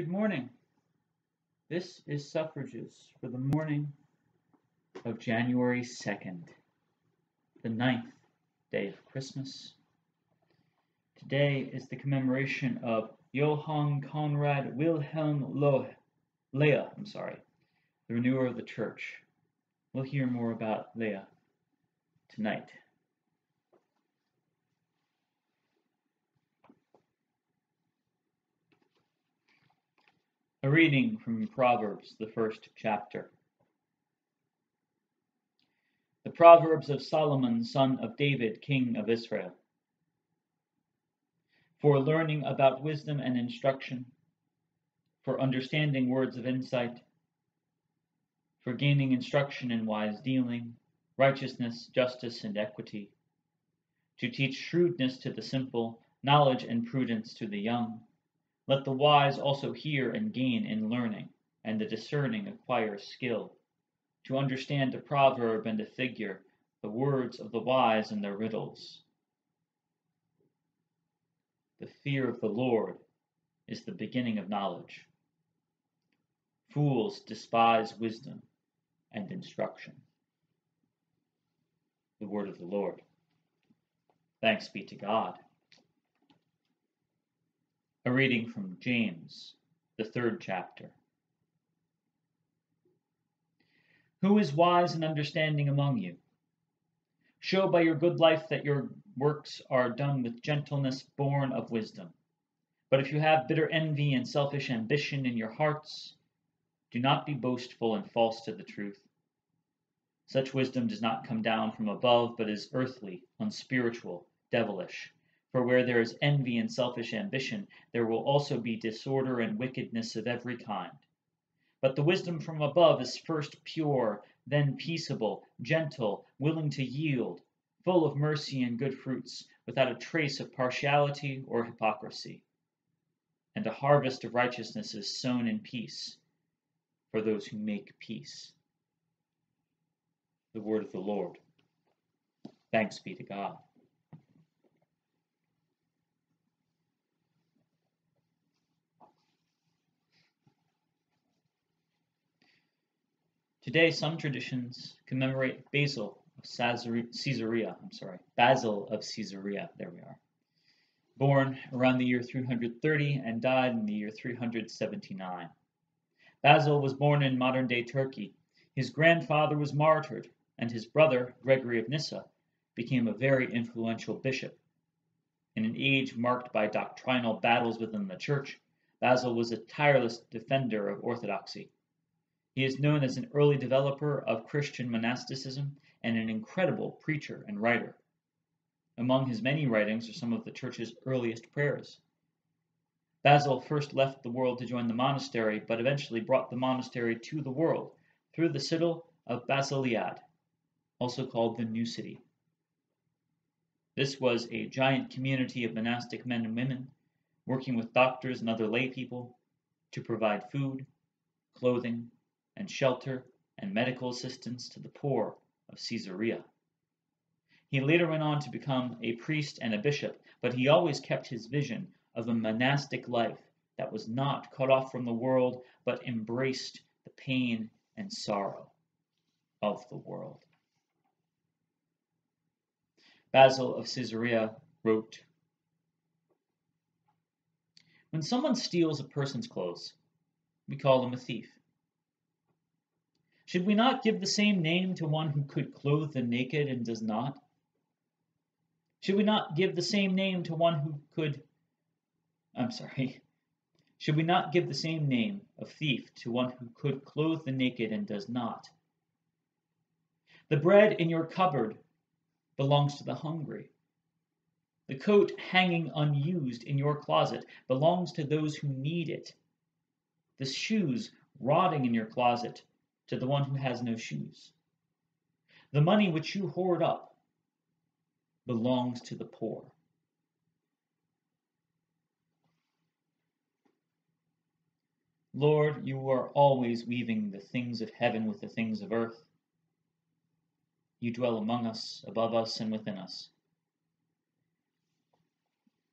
Good morning. This is Suffrages for the morning of January 2nd, the 9th day of Christmas. Today is the commemoration of Johann Conrad Wilhelm Loehe, the renewer of the church. We'll hear more about Loehe tonight. A reading from Proverbs, the first chapter. The Proverbs of Solomon, son of David, king of Israel. For learning about wisdom and instruction, for understanding words of insight, for gaining instruction in wise dealing, righteousness, justice, and equity, to teach shrewdness to the simple, knowledge and prudence to the young. Let the wise also hear and gain in learning, and the discerning acquire skill, to understand a proverb and a figure, the words of the wise and their riddles. The fear of the Lord is the beginning of knowledge. Fools despise wisdom and instruction. The word of the Lord. Thanks be to God. A reading from James, the third chapter. Who is wise and understanding among you? Show by your good life that your works are done with gentleness born of wisdom. But if you have bitter envy and selfish ambition in your hearts, do not be boastful and false to the truth. Such wisdom does not come down from above, but is earthly, unspiritual, devilish. For where there is envy and selfish ambition, there will also be disorder and wickedness of every kind. But the wisdom from above is first pure, then peaceable, gentle, willing to yield, full of mercy and good fruits, without a trace of partiality or hypocrisy. And a harvest of righteousness is sown in peace for those who make peace. The word of the Lord. Thanks be to God. Today, some traditions commemorate Basil of Caesarea, born around the year 330 and died in the year 379. Basil was born in modern-day Turkey. His grandfather was martyred, and his brother, Gregory of Nyssa, became a very influential bishop. In an age marked by doctrinal battles within the church, Basil was a tireless defender of orthodoxy. He is known as an early developer of Christian monasticism and an incredible preacher and writer. Among his many writings are some of the church's earliest prayers. Basil first left the world to join the monastery, but eventually brought the monastery to the world through the citadel of Basiliad, also called the New City. This was a giant community of monastic men and women, working with doctors and other lay people to provide food, clothing, and shelter and medical assistance to the poor of Caesarea. He later went on to become a priest and a bishop, but he always kept his vision of a monastic life that was not cut off from the world, but embraced the pain and sorrow of the world. Basil of Caesarea wrote, "When someone steals a person's clothes, we call him a thief. Should we not give the same name to one who could clothe the naked and does not? Should we not give the same name of thief to one who could clothe the naked and does not? The bread in your cupboard belongs to the hungry. The coat hanging unused in your closet belongs to those who need it. The shoes rotting in your closet to the one who has no shoes. The money which you hoard up belongs to the poor." Lord, you are always weaving the things of heaven with the things of earth. You dwell among us, above us, and within us.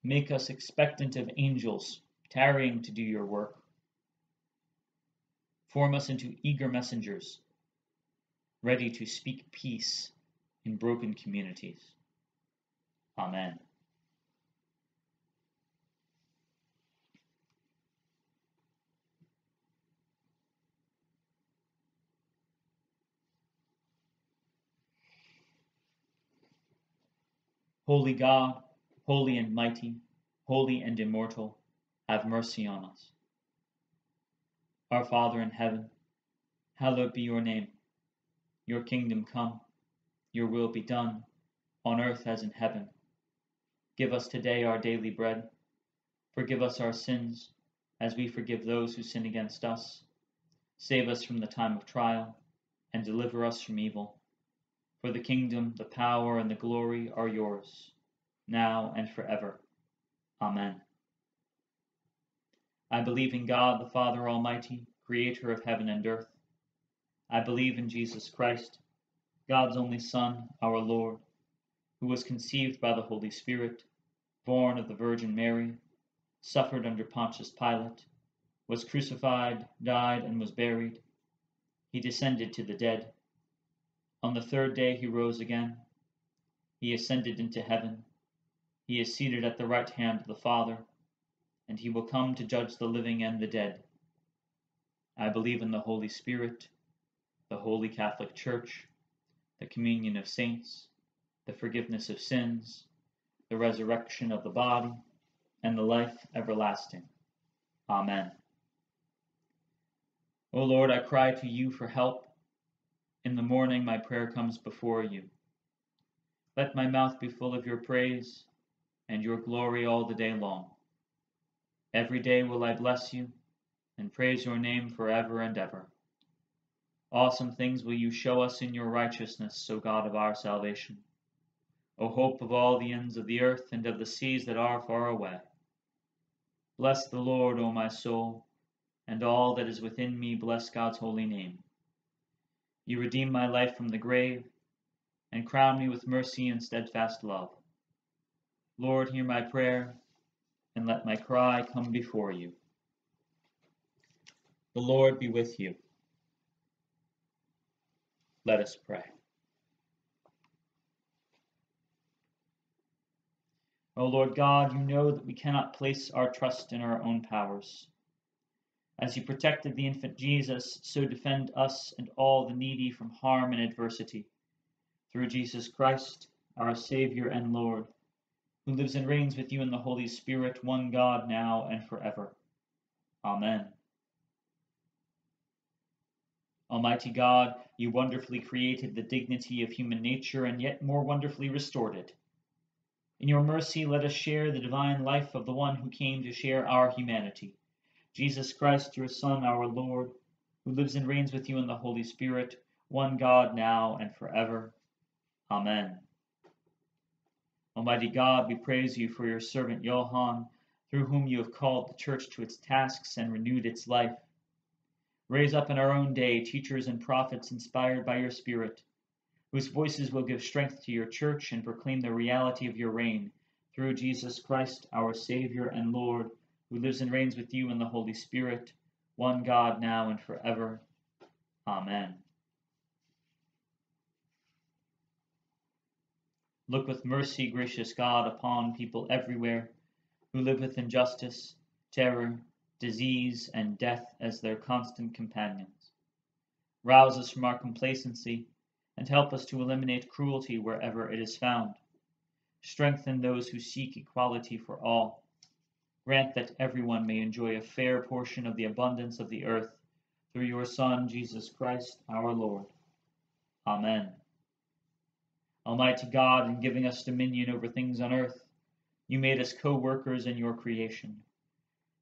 Make us expectant of angels, tarrying to do your work, form us into eager messengers, ready to speak peace in broken communities. Amen. Holy God, holy and mighty, holy and immortal, have mercy on us. Our Father in heaven, hallowed be your name. Your kingdom come, your will be done, on earth as in heaven. Give us today our daily bread. Forgive us our sins, as we forgive those who sin against us. Save us from the time of trial, and deliver us from evil. For the kingdom, the power, and the glory are yours, now and forever. Amen. I believe in God, the Father Almighty, creator of heaven and earth. I believe in Jesus Christ, God's only Son, our Lord, who was conceived by the Holy Spirit, born of the Virgin Mary, suffered under Pontius Pilate, was crucified, died, and was buried. He descended to the dead. On the third day he rose again. He ascended into heaven. He is seated at the right hand of the Father, and he will come to judge the living and the dead. I believe in the Holy Spirit, the Holy Catholic Church, the communion of saints, the forgiveness of sins, the resurrection of the body, and the life everlasting. Amen. O Lord, I cry to you for help. In the morning my prayer comes before you. Let my mouth be full of your praise and your glory all the day long. Every day will I bless you and praise your name forever and ever. Awesome things will you show us in your righteousness, O God of our salvation, O hope of all the ends of the earth and of the seas that are far away. Bless the Lord, O my soul, and all that is within me bless God's holy name. You redeem my life from the grave, and crown me with mercy and steadfast love. Lord, hear my prayer, and let my cry come before you. The Lord be with you. Let us pray. O Lord God, you know that we cannot place our trust in our own powers. As you protected the infant Jesus, so defend us and all the needy from harm and adversity. Through Jesus Christ, our Savior and Lord, who lives and reigns with you in the Holy Spirit, one God, now and forever. Amen. Almighty God, you wonderfully created the dignity of human nature and yet more wonderfully restored it. In your mercy, let us share the divine life of the one who came to share our humanity. Jesus Christ, your Son, our Lord, who lives and reigns with you in the Holy Spirit, one God, now and forever. Amen. Almighty God, we praise you for your servant Johann, through whom you have called the Church to its tasks and renewed its life. Raise up in our own day teachers and prophets inspired by your Spirit, whose voices will give strength to your Church and proclaim the reality of your reign, through Jesus Christ, our Savior and Lord, who lives and reigns with you in the Holy Spirit, one God, now and forever. Amen. Look with mercy, gracious God, upon people everywhere who live with injustice, terror, disease, and death as their constant companions. Rouse us from our complacency and help us to eliminate cruelty wherever it is found. Strengthen those who seek equality for all. Grant that everyone may enjoy a fair portion of the abundance of the earth, through your Son, Jesus Christ, our Lord. Amen. Almighty God, in giving us dominion over things on earth, you made us co-workers in your creation.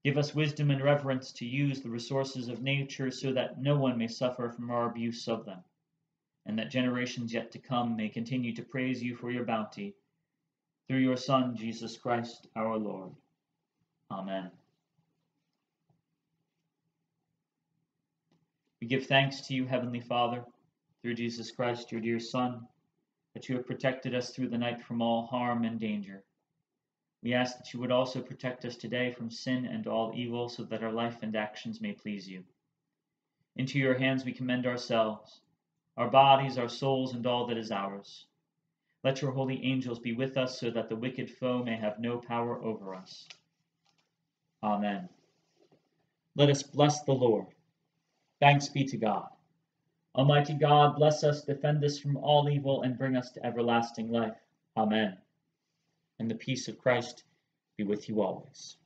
Give us wisdom and reverence to use the resources of nature so that no one may suffer from our abuse of them, and that generations yet to come may continue to praise you for your bounty, through your Son, Jesus Christ, our Lord. Amen. We give thanks to you, Heavenly Father, through Jesus Christ, your dear Son, that you have protected us through the night from all harm and danger. We ask that you would also protect us today from sin and all evil, so that our life and actions may please you. Into your hands we commend ourselves, our bodies, our souls, and all that is ours. Let your holy angels be with us so that the wicked foe may have no power over us. Amen. Let us bless the Lord. Thanks be to God. Almighty God, bless us, defend us from all evil, and bring us to everlasting life. Amen. And the peace of Christ be with you always.